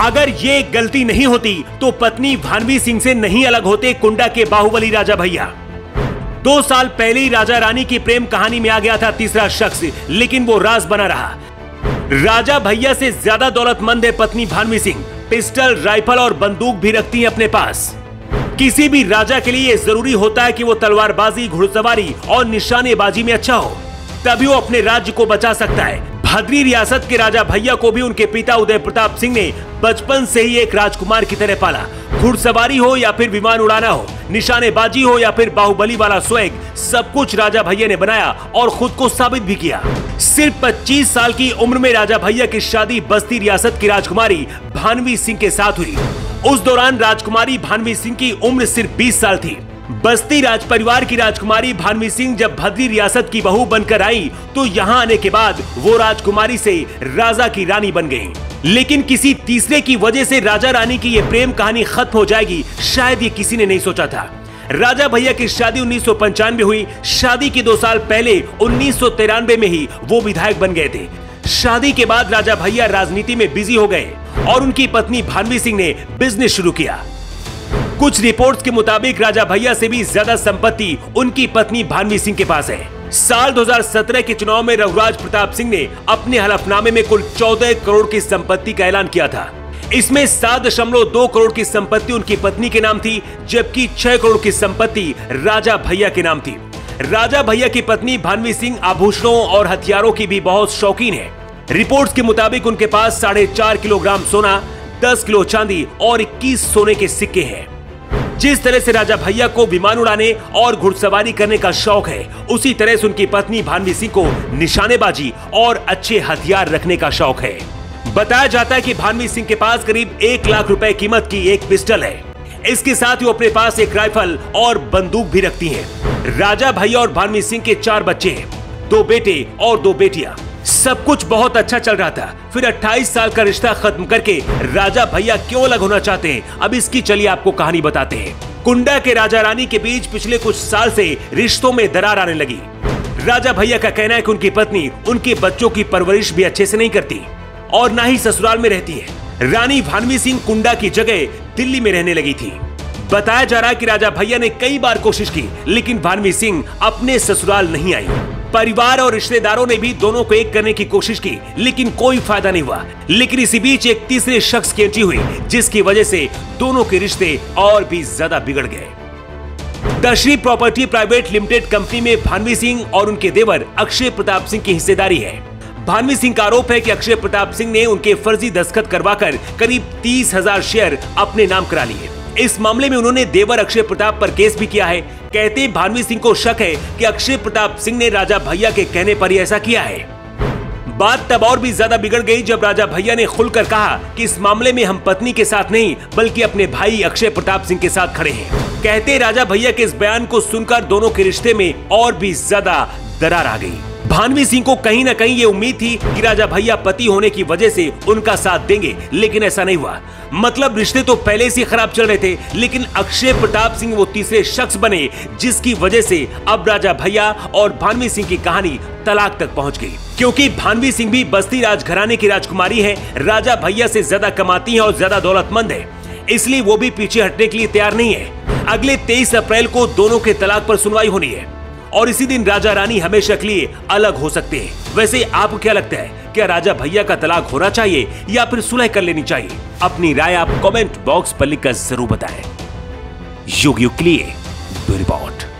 अगर ये गलती नहीं होती तो पत्नी भानवी सिंह से नहीं अलग होते कुंडा के बाहुबली राजा भैया। 2 साल पहले ही राजा रानी की प्रेम कहानी में आ गया था तीसरा शख्स, लेकिन वो राज बना रहा। राजा भैया से ज्यादा दौलतमंद है पत्नी भानवी सिंह, पिस्टल, राइफल और बंदूक भी रखती है अपने पास। किसी भी राजा के लिए जरूरी होता है कि वो तलवारबाजी, घुड़सवारी और निशानेबाजी में अच्छा हो, तभी वो अपने राज्य को बचा सकता है। भद्री रियासत के राजा भैया को भी उनके पिता उदय प्रताप सिंह ने बचपन से ही एक राजकुमार की तरह पाला। घुड़सवारी हो या फिर विमान उड़ाना हो, निशानेबाजी हो या फिर बाहुबली वाला स्वैग, सब कुछ राजा भैया ने बनाया और खुद को साबित भी किया। सिर्फ 25 साल की उम्र में राजा भैया की शादी बस्ती रियासत की राजकुमारी भानवी सिंह के साथ हुई। उस दौरान राजकुमारी भानवी सिंह की उम्र सिर्फ 20 साल थी। बस्ती राज परिवार की राजकुमारी भानवी सिंह जब भद्री रियासत की बहू बनकर आई तो यहाँ आने के बाद वो राजकुमारी से राजा की रानी बन गयी। लेकिन किसी तीसरे की वजह से राजा रानी की ये प्रेम कहानी खत्म हो जाएगी, शायद ये किसी ने नहीं सोचा था। राजा भैया की शादी 1995 हुई। शादी के 2 साल पहले 1993 में ही वो विधायक बन गए थे। शादी के बाद राजा भैया राजनीति में बिजी हो गए और उनकी पत्नी भानवी सिंह ने बिजनेस शुरू किया। कुछ रिपोर्ट्स के मुताबिक राजा भैया से भी ज्यादा संपत्ति उनकी पत्नी भानवी सिंह के पास है। साल 2017 के चुनाव में रघुराज प्रताप सिंह ने अपने हलफनामे में कुल 14 करोड़ की संपत्ति का ऐलान किया था। इसमें 7.2 करोड़ की संपत्ति उनकी पत्नी के नाम थी, जबकि 6 करोड़ की संपत्ति राजा भैया के नाम थी। राजा भैया की पत्नी भानवी सिंह आभूषणों और हथियारों की भी बहुत शौकीन है। रिपोर्ट्स के मुताबिक उनके पास 4.5 किलोग्राम सोना, 10 किलो चांदी और 21 सोने के सिक्के हैं। जिस तरह से राजा भैया को विमान उड़ाने और घुड़सवारी करने का शौक है, उसी तरह से उनकी पत्नी भानवी सिंह को निशानेबाजी और अच्छे हथियार रखने का शौक है। बताया जाता है कि भानवी सिंह के पास करीब 1 लाख रुपए कीमत की एक पिस्टल है। इसके साथ ही वो अपने पास एक राइफल और बंदूक भी रखती है। राजा भैया और भानवी सिंह के 4 बच्चे हैं, 2 बेटे और 2 बेटियां। सब कुछ बहुत अच्छा चल रहा था। फिर 28 साल का रिश्ता खत्म करके राजा भैया क्यों अलग होना चाहते हैं, अब इसकी चलिए आपको कहानी बताते हैं। कुंडा के राजा रानी के बीच पिछले कुछ साल से रिश्तों में दरार आने लगी। राजा भैया का कहना है कि उनकी पत्नी उनके बच्चों की परवरिश भी अच्छे से नहीं करती और ना ही ससुराल में रहती है। रानी भानवी सिंह कुंडा की जगह दिल्ली में रहने लगी थी। बताया जा रहा है कि राजा भैया ने कई बार कोशिश की, लेकिन भानवी सिंह अपने ससुराल नहीं आई। परिवार और रिश्तेदारों ने भी दोनों को एक करने की कोशिश की, लेकिन कोई फायदा नहीं हुआ। लेकिन इसी बीच एक तीसरे शख्स की एंट्री हुई, जिसकी वजह से दोनों के रिश्ते और भी ज्यादा बिगड़ गए। दर्शरी प्रॉपर्टी प्राइवेट लिमिटेड कंपनी में भानवी सिंह और उनके देवर अक्षय प्रताप सिंह की हिस्सेदारी है। भानवी सिंह का आरोप है कि अक्षय प्रताप सिंह ने उनके फर्जी दस्तखत करवाकर करीब 30,000 शेयर अपने नाम करा लिए। इस मामले में उन्होंने देवर अक्षय प्रताप पर केस भी किया है। कहते भानवी सिंह को शक है कि अक्षय प्रताप सिंह ने राजा भैया के कहने पर ही ऐसा किया है। बात तब और भी ज्यादा बिगड़ गई जब राजा भैया ने खुलकर कहा कि इस मामले में हम पत्नी के साथ नहीं बल्कि अपने भाई अक्षय प्रताप सिंह के साथ खड़े हैं। कहते राजा भैया के इस बयान को सुनकर दोनों के रिश्ते में और भी ज्यादा दरार आ गई। भानवी सिंह को कहीं न कहीं ये उम्मीद थी कि राजा भैया पति होने की वजह से उनका साथ देंगे, लेकिन ऐसा नहीं हुआ। मतलब रिश्ते तो पहले से खराब चल रहे थे, लेकिन अक्षय प्रताप सिंह वो तीसरे शख्स बने जिसकी वजह से अब राजा भैया और भानवी सिंह की कहानी तलाक तक पहुंच गई। क्योंकि भानवी सिंह भी बस्ती राजघराने की राजकुमारी है, राजा भैया से ज्यादा कमाती है और ज्यादा दौलतमंद है, इसलिए वो भी पीछे हटने के लिए तैयार नहीं है। अगले 23 अप्रैल को दोनों के तलाक पर सुनवाई होनी है और इसी दिन राजा रानी हमेशा के लिए अलग हो सकते हैं। वैसे आपको क्या लगता है, क्या राजा भैया का तलाक होना चाहिए या फिर सुलह कर लेनी चाहिए? अपनी राय आप कमेंट बॉक्स पर लिखकर जरूर बताएं। योग के लिए ब्यूरो रिपोर्ट।